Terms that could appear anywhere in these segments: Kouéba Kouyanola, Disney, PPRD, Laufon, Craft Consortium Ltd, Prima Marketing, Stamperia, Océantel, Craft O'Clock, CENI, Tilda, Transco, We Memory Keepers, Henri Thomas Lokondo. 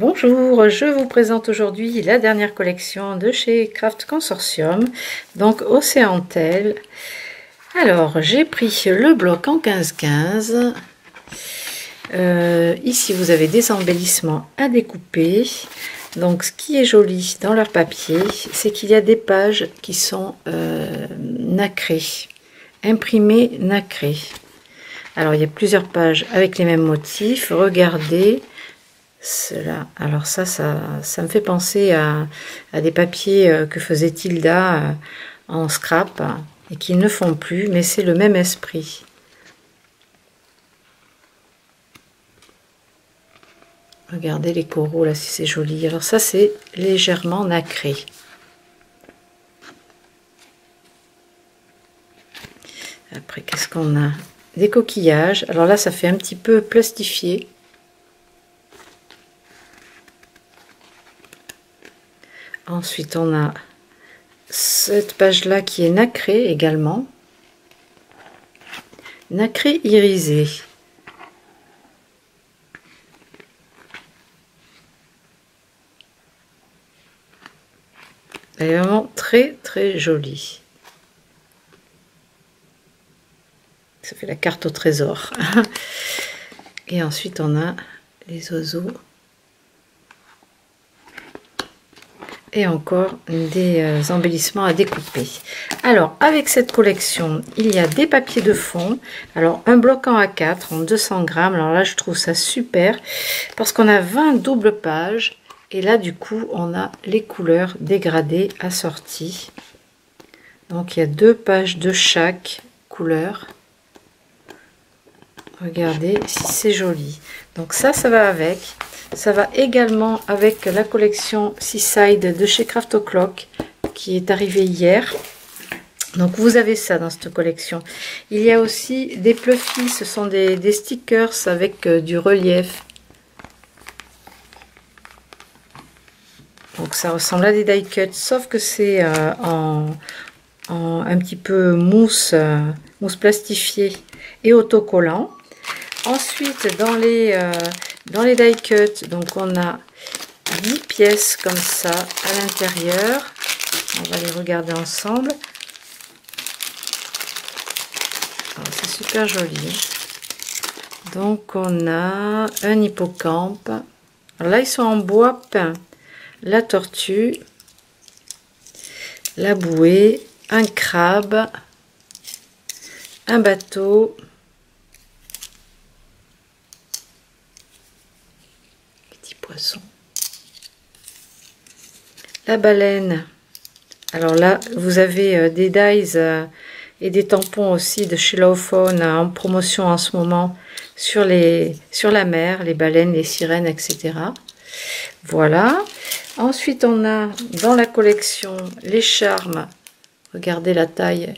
Bonjour, je vous présente aujourd'hui la dernière collection de chez Craft Consortium, donc Océantel. Alors, j'ai pris le bloc en 15-15. Ici, vous avez des embellissements à découper. Donc, ce qui est joli dans leur papier, c'est qu'il y a des pages qui sont nacrées, imprimées nacrées. Alors, il y a plusieurs pages avec les mêmes motifs. Regardez cela. Alors, ça me fait penser à des papiers que faisait Tilda en scrap et qu'ils ne font plus, mais c'est le même esprit. Regardez les coraux là, si c'est joli. Alors ça, c'est légèrement nacré. Après, qu'est-ce qu'on a? Des coquillages. Alors là, ça fait un petit peu plastifié. Ensuite, on a cette page-là qui est nacrée également. Nacrée irisée. Elle est vraiment très très jolie. Ça fait la carte au trésor. Et ensuite on a les oiseaux. Et encore des embellissements à découper. Alors avec cette collection, il y a des papiers de fond. Alors un bloc en A4 en 200 grammes. Alors là je trouve ça super parce qu'on a 20 doubles pages. Et là, du coup, on a les couleurs dégradées assorties. Donc, il y a deux pages de chaque couleur. Regardez si c'est joli. Donc ça, ça va avec. Ça va également avec la collection Seaside de chez Craft O'Clock qui est arrivée hier. Donc, vous avez ça dans cette collection. Il y a aussi des plushies. Ce sont des stickers avec du relief. Donc ça ressemble à des die cuts, sauf que c'est un petit peu mousse, mousse plastifiée et autocollant. Ensuite, dans les die cuts, donc on a 10 pièces comme ça à l'intérieur. On va les regarder ensemble. C'est super joli. Donc on a un hippocampe. Alors là, ils sont en bois peint. La tortue, la bouée, un crabe, un bateau, petit poisson, la baleine. Alors là, vous avez des dies et des tampons aussi de chez Laufon en promotion en ce moment sur la mer, les baleines, les sirènes, etc. Voilà. Ensuite, on a dans la collection les charmes. Regardez la taille,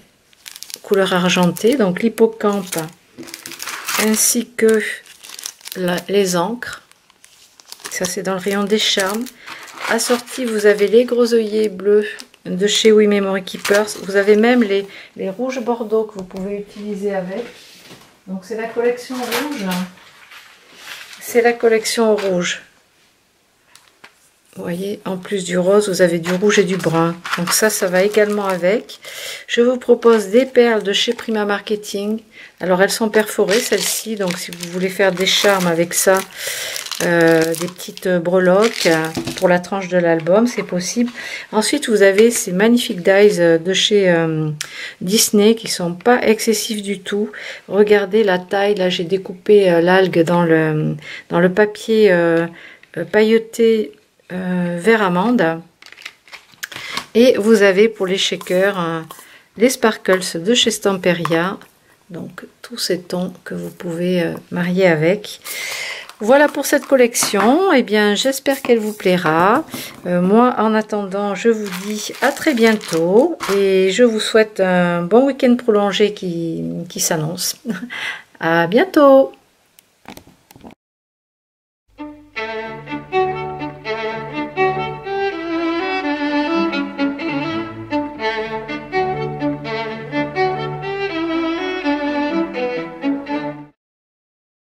couleur argentée. Donc l'hippocampe ainsi que les ancres. Ça, c'est dans le rayon des charmes. Assorti, vous avez les gros œillets bleus de chez We Memory Keepers. Vous avez même les rouges bordeaux que vous pouvez utiliser avec. Donc c'est la collection rouge. C'est la collection rouge. Vous voyez, en plus du rose, vous avez du rouge et du brun. Donc ça va également avec. Je vous propose des perles de chez Prima Marketing. Alors, elles sont perforées, celles-ci. Donc, si vous voulez faire des charmes avec ça, des petites breloques pour la tranche de l'album, c'est possible. Ensuite, vous avez ces magnifiques dies de chez Disney qui sont pas excessifs du tout. Regardez la taille. Là, j'ai découpé l'algue dans le papier pailleté vert amande. Et vous avez pour les shakers les sparkles de chez Stamperia, donc tous ces tons que vous pouvez marier avec. Voilà pour cette collection. Eh bien, j'espère qu'elle vous plaira. Moi, en attendant, je vous dis à très bientôt et je vous souhaite un bon week-end prolongé qui s'annonce. À bientôt.